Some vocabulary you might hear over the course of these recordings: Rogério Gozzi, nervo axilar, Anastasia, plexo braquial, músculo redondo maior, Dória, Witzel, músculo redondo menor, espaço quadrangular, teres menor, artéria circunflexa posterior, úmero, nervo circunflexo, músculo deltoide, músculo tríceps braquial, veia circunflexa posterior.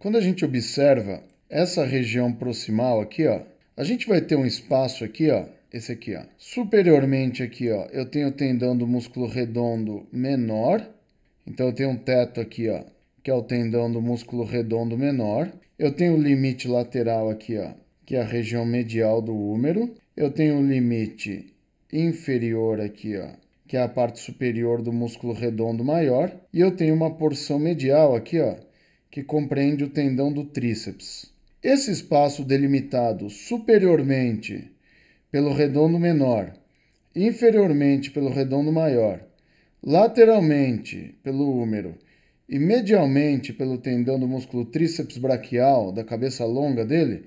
Quando a gente observa essa região proximal aqui, ó, a gente vai ter um espaço aqui, ó, esse aqui, ó. Superiormente aqui, ó, eu tenho o tendão do músculo redondo menor. Então eu tenho um teto aqui, ó, que é o tendão do músculo redondo menor. Eu tenho o limite lateral aqui, ó, que é a região medial do úmero. Eu tenho o limite inferior aqui, ó, que é a parte superior do músculo redondo maior. E eu tenho uma porção medial aqui, ó, que compreende o tendão do tríceps. Esse espaço delimitado superiormente pelo redondo menor, inferiormente pelo redondo maior, lateralmente pelo úmero e medialmente pelo tendão do músculo tríceps braquial, da cabeça longa dele,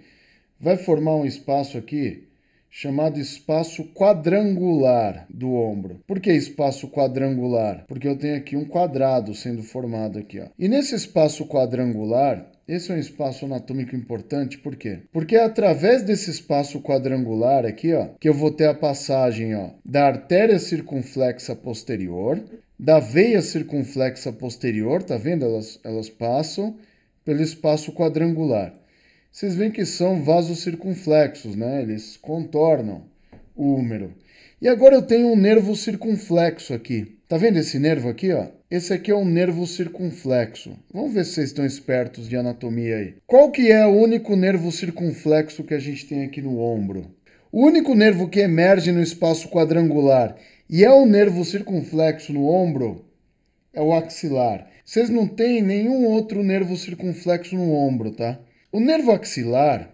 vai formar um espaço aqui chamado espaço quadrangular do ombro. Por que espaço quadrangular? Porque eu tenho aqui um quadrado sendo formado aqui, ó. E nesse espaço quadrangular, esse é um espaço anatômico importante, por quê? Porque é através desse espaço quadrangular aqui, ó, que eu vou ter a passagem, ó, da artéria circunflexa posterior, da veia circunflexa posterior, tá vendo? Elas passam pelo espaço quadrangular. Vocês veem que são vasos circunflexos, né? Eles contornam o úmero. E agora eu tenho um nervo circunflexo aqui. Tá vendo esse nervo aqui, ó? Esse aqui é um nervo circunflexo. Vamos ver se vocês estão espertos de anatomia aí. Qual que é o único nervo circunflexo que a gente tem aqui no ombro? O único nervo que emerge no espaço quadrangular e é um nervo circunflexo no ombro é o axilar. Vocês não têm nenhum outro nervo circunflexo no ombro, tá? O nervo axilar,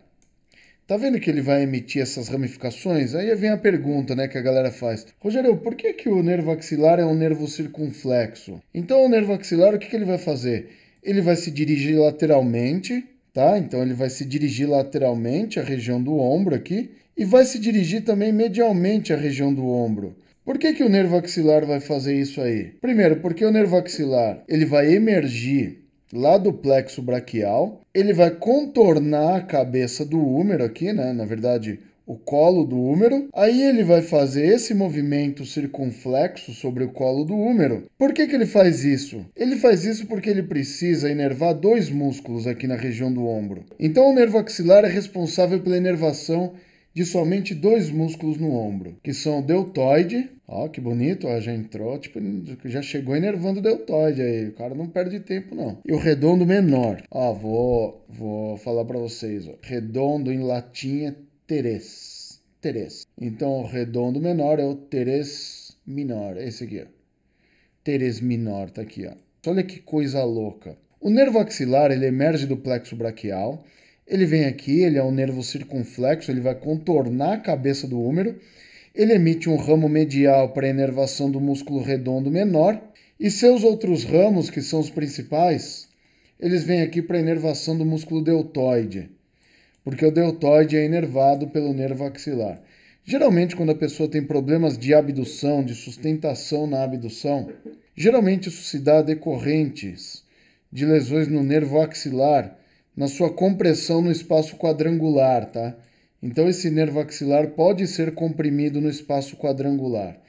tá vendo que ele vai emitir essas ramificações? Aí vem a pergunta, né, que a galera faz. Rogério, por que que o nervo axilar é um nervo circunflexo? Então, o nervo axilar, o que que ele vai fazer? Ele vai se dirigir lateralmente, tá? Então, ele vai se dirigir lateralmente à região do ombro aqui e vai se dirigir também medialmente à região do ombro. Por que que o nervo axilar vai fazer isso aí? Primeiro, porque o nervo axilar, ele vai emergir lá do plexo braquial, ele vai contornar a cabeça do úmero aqui, né? Na verdade, o colo do úmero. Aí ele vai fazer esse movimento circunflexo sobre o colo do úmero. Por que que ele faz isso? Ele faz isso porque ele precisa inervar dois músculos aqui na região do ombro. Então, o nervo axilar é responsável pela inervação de somente dois músculos no ombro, que são o deltoide. Ó, que bonito, ó, já entrou, tipo, já chegou enervando o deltoide aí, o cara não perde tempo não. E o redondo menor. Ó, vou falar para vocês, ó. Redondo em latim é teres. Teres. Então, o redondo menor é o teres menor, esse aqui, ó. Teres menor tá aqui, ó. Olha que coisa louca. O nervo axilar, ele emerge do plexo braquial. Ele vem aqui, ele é um nervo circunflexo, ele vai contornar a cabeça do úmero, ele emite um ramo medial para a inervação do músculo redondo menor, e seus outros ramos, que são os principais, eles vêm aqui para a inervação do músculo deltoide, porque o deltoide é inervado pelo nervo axilar. Geralmente, quando a pessoa tem problemas de abdução, de sustentação na abdução, geralmente isso se dá decorrentes de lesões no nervo axilar, na sua compressão no espaço quadrangular, tá? Então, esse nervo axilar pode ser comprimido no espaço quadrangular.